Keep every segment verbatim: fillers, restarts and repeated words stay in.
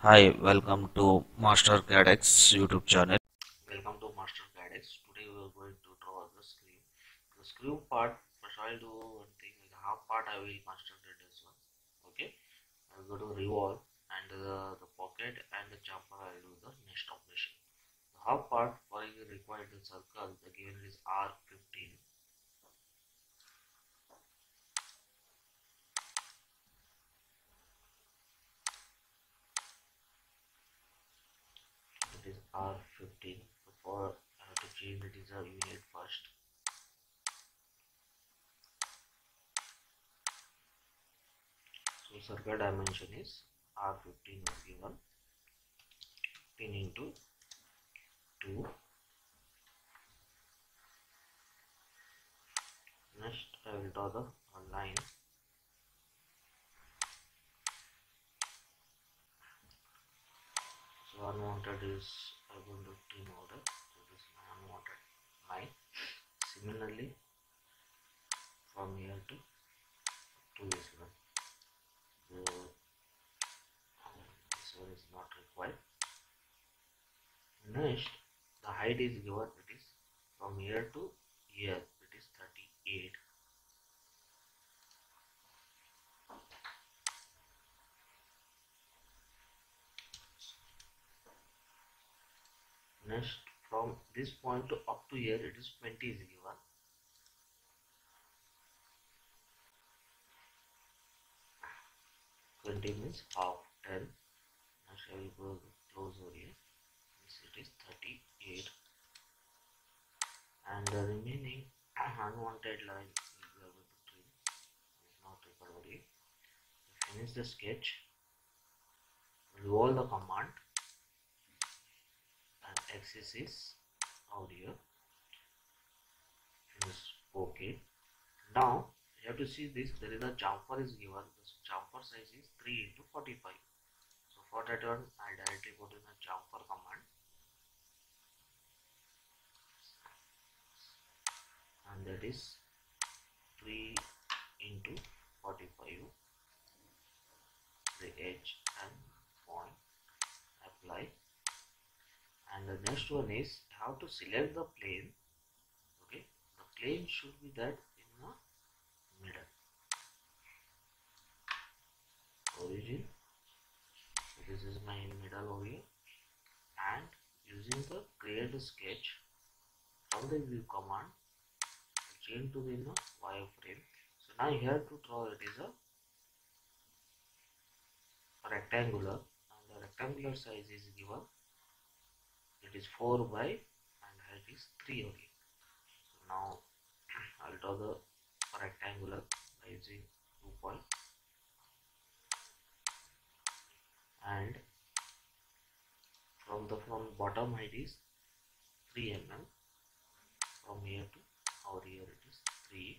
Hi, welcome to MasterCADX YouTube channel. Welcome to MasterCADX. Today we are going to draw the screw. The screw part, first I will do one thing. The half part I will concentrate this one. Okay. I will go to Revolve and uh, the pocket and the jumper. I will do the next operation. The half part, for you required the circle. The given is R fifteen. R fifteen. For I have to change the design unit first. So circle dimension is R fifteen is given. fifteen into two. Next I will draw the one line. So unwanted is I'm going to trim out it. So this is my unwanted line. Similarly, from here to to this one. So this one is not required. Next, the height is given. It is from here to here. It is thirty-eight. Next, from this point to up to here, it is twenty is given. twenty means half, ten. Next, I will go close over here. This it is thirty-eight. And the remaining unwanted line will be able to trim. It is not required over here. Finish the sketch. Revolve the command. Axis is out here in this pocket. Now you have to see this. There is a jumper is given. This jumper size is three into forty-five. So for that one, I directly put in a jumper command, and that is three into forty-five. The edge and point. Apply. And the next one is how to select the plane. Okay, the plane should be that in the middle. Origin. So this is my middle over here. And using the create sketch from the view command, change to the wireframe. So now here to draw it is a rectangular. And the rectangular size is given. It is four by and height is three only. So now I will draw the rectangular by using two points, and from the from bottom height is three millimeters. From here to over here it is three.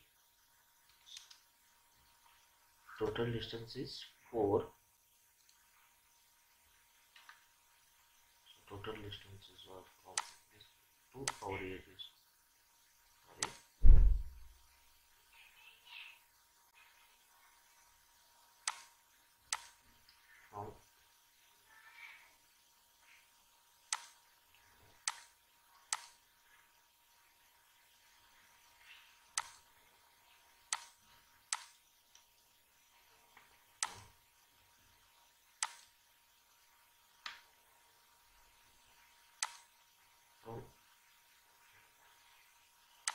Total distance is four. Total distance is what from this to over here is. Sorry. From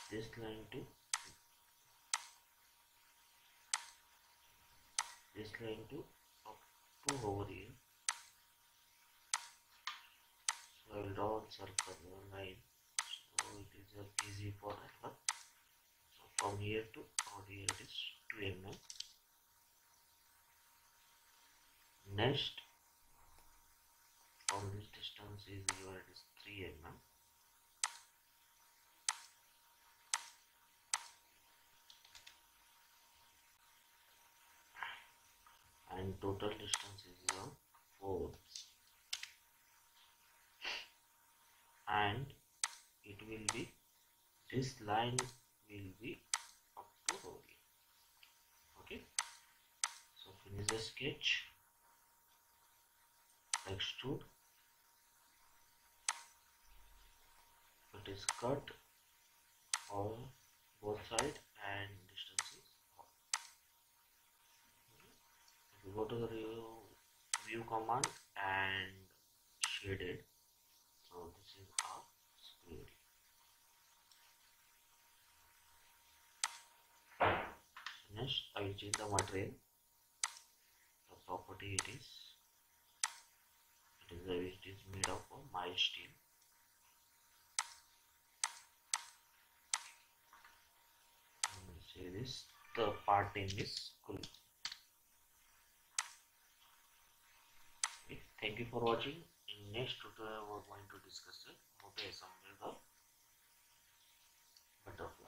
this line to this line to up to over here. So I will draw a circle line. So it is easy for that one. So from here to over here it is two millimeters. Next, from this distance is here it is three millimeters. And total distance is around four, and it will be this line will be up to over here. Okay, so finish the sketch. I extrude, it is cut on both sides and distances off. If you go to the view, view command and shade it, so this is our square. Next I will change the material, the property it is, it is, it is made of mild steel. This the part name is cool. Okay, thank you for watching. In next tutorial we are going to discuss it how to assemble the butterfly.